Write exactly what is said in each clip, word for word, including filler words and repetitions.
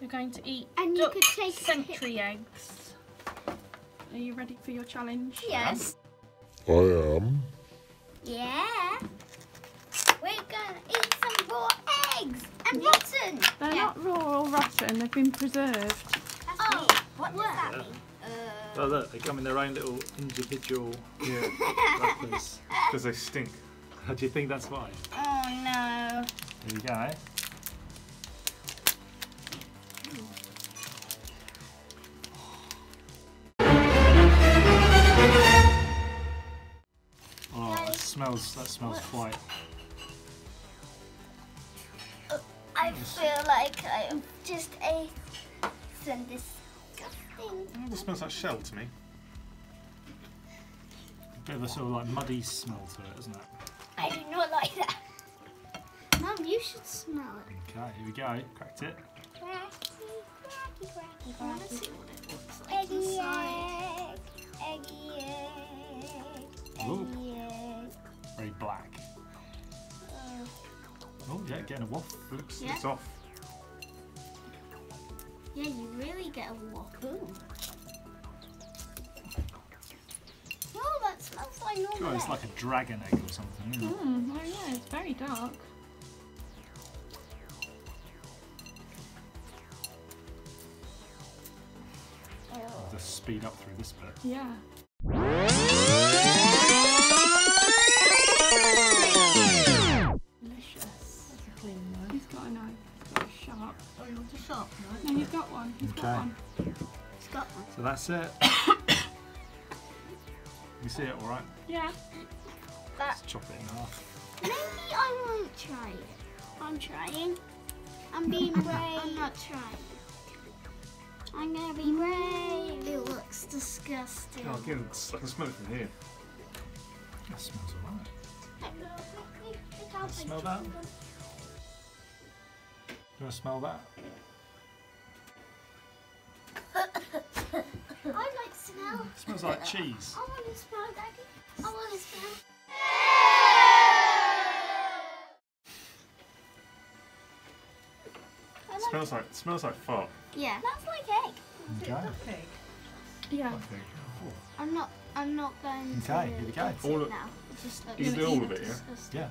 You're going to eat and duck you could take century eggs. Are you ready for your challenge? Yes. I am. Yeah. We're gonna eat some raw eggs and rotten. They're yeah. not raw or rotten. They've been preserved. That's oh, neat. What does that yeah. mean? Uh, oh look, they come in their own little individual yeah, wrappers because they stink. How do you think that's why? Oh no. Here you go. Smells, that smells quite. I feel like I just ate some disgusting. It smells like shell to me. A bit of a sort of like muddy smell to it, isn't it? I do not like that. Mum, you should smell it. Okay, here we go. Cracked it. Cracky, cracky, cracky, cracky. I want to see what it looks like eggy inside. Eggy egg, eggy egg. Very black. Uh, oh yeah, getting a waffle. Oops, yeah. It's off. Yeah, you really get a waffle. Oh, that smells like normal. Sure, it's like a dragon egg or something. Isn't it? Mm, oh yeah, it's very dark. I'll just speed up through this bit. Yeah. No, you've got one. He's okay. got one. He's got one. So that's it. You see it all right? Yeah. That. Let's chop it in half. Maybe I won't try it. I'm trying. I'm being brave. I'm not trying. I'm going to be brave. It looks disgusting. Oh, again, I can smell it from here. That smells all right. Smell that? Do you want to smell that? I like smell. It smells like cheese. I want to smell, Daddy. I want to smell. It smells like, it smells like fart. Yeah. That's like egg. Okay. Duck egg. Yeah. Duck egg. Oh. I'm not. I'm not going. Okay. To here we go. All of, now. Just like you do all of it, yeah. Yeah. Okay.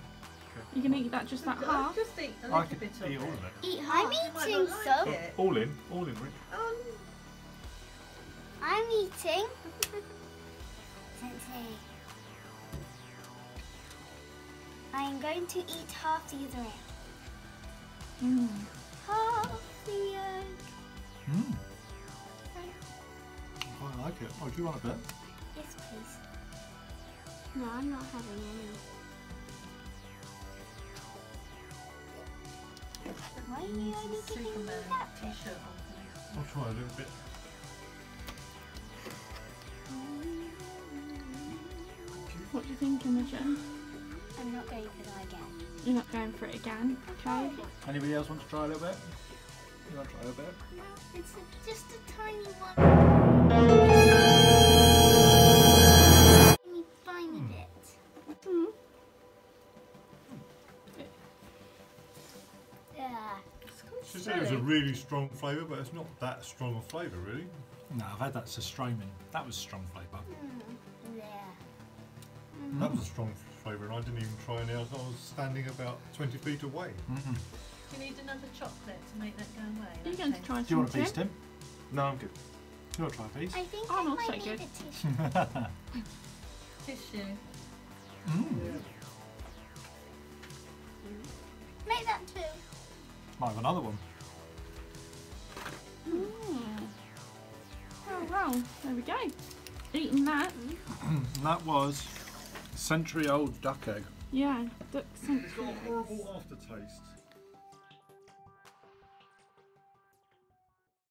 You can eat that just that half. Just eat a little I bit of it. Eat all of it. Eat half. I'm eating like some. It. All in. All in. Really. Um, I'm eating. I'm going to eat half the other egg. Mm. Half the egg. Mm. Oh, I like it. Oh, do you want a bit? Yes, please. No, I'm not having any. Why are you only giving me that bit? I'll try a little bit. What do you think, Imogen? I'm not going for that again. You're not going for it again? Okay. Anybody else want to try a little bit? You want to try a little bit? No, it's a, just a tiny one. Tiny, tiny mm. bit. Mm. Yeah. She said it was a really strong flavour, but it's not that strong a flavour, really. No, I've had that Sostromin. That was strong flavour. Mm. Yeah. Mm-hmm. That was a strong flavour and I didn't even try any else. I was standing about twenty feet away. Mm-hmm. You need another chocolate to make that go away. Are you going to try some? Do you want a piece, Tim? No, I'm good. Do you want to try a piece? I think oh, I might need good. a tissue. Tissue. Mm. Yeah. Make that two. Might have another one. Mm. Oh, well, there we go. Eating that. That was century old duck egg. Yeah, duck century. It's got a horrible aftertaste.